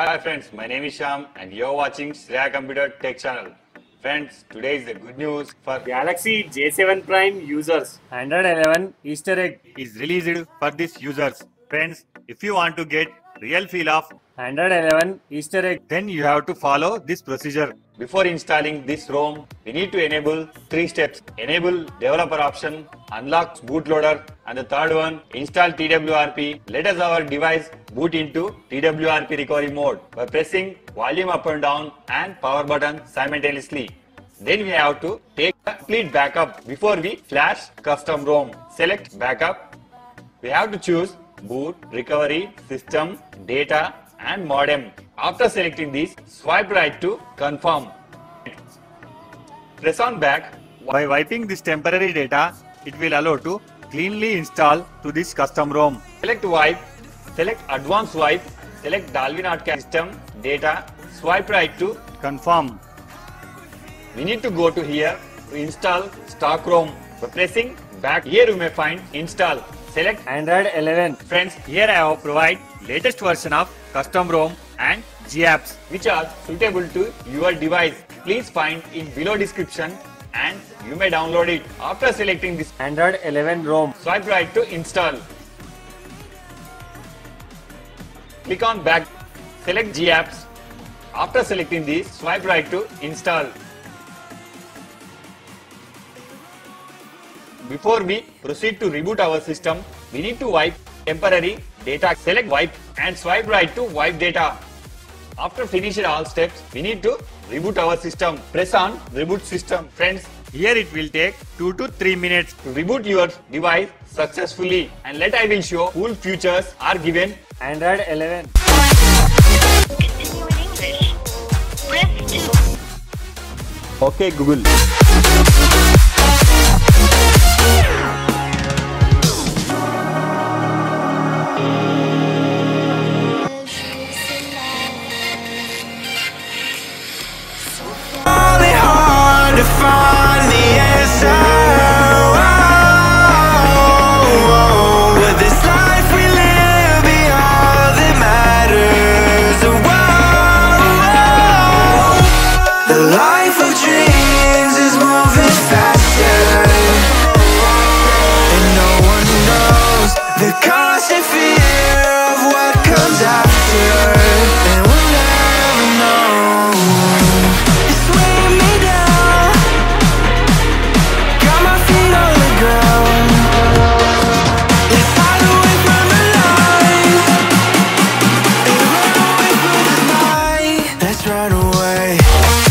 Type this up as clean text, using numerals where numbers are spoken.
Hi friends, my name is Shyam and you're watching Shreyas Computer Tech Channel. Friends, today is the good news for Galaxy J7 Prime users. Android 11 Easter egg is released for these users. Friends, if you want to get real feel of Android 11 Easter egg, then you have to follow this procedure. Before installing this ROM, we need to enable 3 steps. Enable developer option, unlock bootloader, and the third one, install TWRP. Let us our device boot into TWRP recovery mode by pressing volume up and down and power button simultaneously. Then we have to take a complete backup before we flash custom ROM. Select backup. We have to choose boot, recovery, system, data, and modem. After selecting these, swipe right to confirm. Press on back. By wiping this temporary data, it will allow to cleanly install to this custom ROM. Select wipe, select advanced wipe, select Dalvik system, data, swipe right to confirm. We need to go to here to install stock ROM. By pressing back, here you may find install. Select Android 11. Friends, here I have provided latest version of custom ROM and GApps which are suitable to your device. Please find in below description and you may download it. After selecting this Android 11 ROM, swipe right to install. Click on back. Select GApps. After selecting this, swipe right to install. Before we proceed to reboot our system, we need to wipe temporary data. Select wipe and swipe right to wipe data. After finishing all steps, we need to reboot our system. Press on reboot system. Friends, here it will take 2 to 3 minutes to reboot your device successfully. And later I will show cool features are given Android 11. Continue in English. Press 2. Okay Google. To find the answer, but this life we live be all that matters. The life of dreams is moving faster, and no one knows the constant fear of what comes after. Run away.